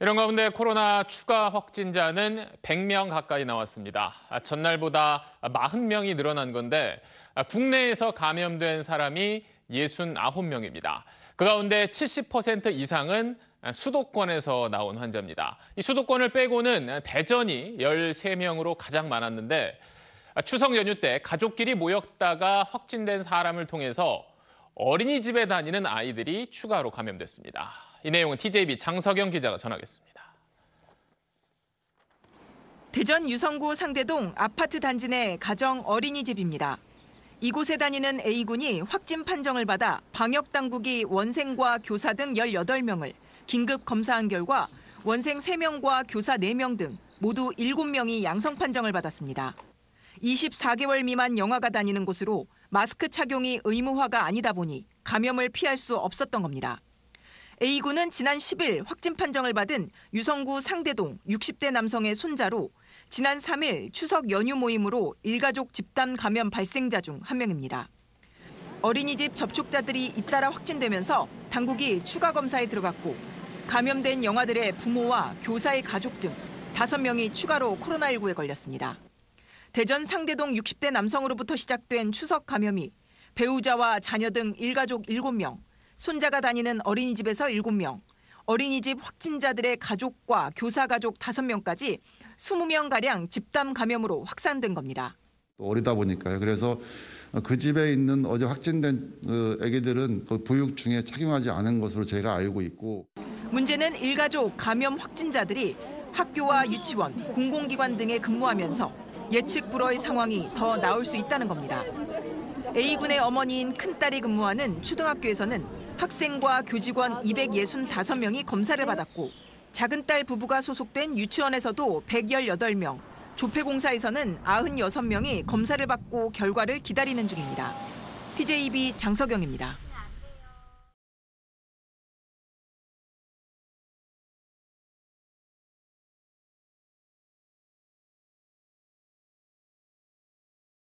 이런 가운데 코로나 추가 확진자는 100명 가까이 나왔습니다. 전날보다 40명이 늘어난 건데 국내에서 감염된 사람이 69명입니다. 그 가운데 70% 이상은 수도권에서 나온 환자입니다. 이 수도권을 빼고는 대전이 13명으로 가장 많았는데 추석 연휴 때 가족끼리 모였다가 확진된 사람을 통해서 어린이집에 다니는 아이들이 추가로 감염됐습니다. 이 내용은 TJB 장석영 기자가 전하겠습니다. 대전 유성구 상대동 아파트 단지 내 가정 어린이집입니다. 이곳에 다니는 A군이 확진 판정을 받아 방역당국이 원생과 교사 등 18명을 긴급 검사한 결과 원생 3명과 교사 4명 등 모두 7명이 양성 판정을 받았습니다. 24개월 미만 영아가 다니는 곳으로 마스크 착용이 의무화가 아니다 보니 감염을 피할 수 없었던 겁니다. A군은 지난 10일 확진 판정을 받은 유성구 상대동 60대 남성의 손자로 지난 3일 추석 연휴 모임으로 일가족 집단 감염 발생자 중 한 명입니다. 어린이집 접촉자들이 잇따라 확진되면서 당국이 추가 검사에 들어갔고 감염된 영아들의 부모와 교사의 가족 등 5명이 추가로 코로나19에 걸렸습니다. 대전 상대동 60대 남성으로부터 시작된 추석 감염이 배우자와 자녀 등 일가족 7명, 손자가 다니는 어린이집에서 7명, 어린이집 확진자들의 가족과 교사 가족 5명까지 20명가량 집단 감염으로 확산된 겁니다. 어리다 보니까요. 그래서 그 집에 있는 어제 확진된 아기들은 보육 중에 착용하지 않은 것으로 제가 알고 있고. 문제는 일가족 감염 확진자들이 학교와 유치원, 공공기관 등에 근무하면서 예측 불허의 상황이 더 나올 수 있다는 겁니다. A군의 어머니인 큰딸이 근무하는 초등학교에서는 학생과 교직원 265명이 검사를 받았고 작은 딸 부부가 소속된 유치원에서도 118명, 조폐공사에서는 96명이 검사를 받고 결과를 기다리는 중입니다. TJB 장석영입니다.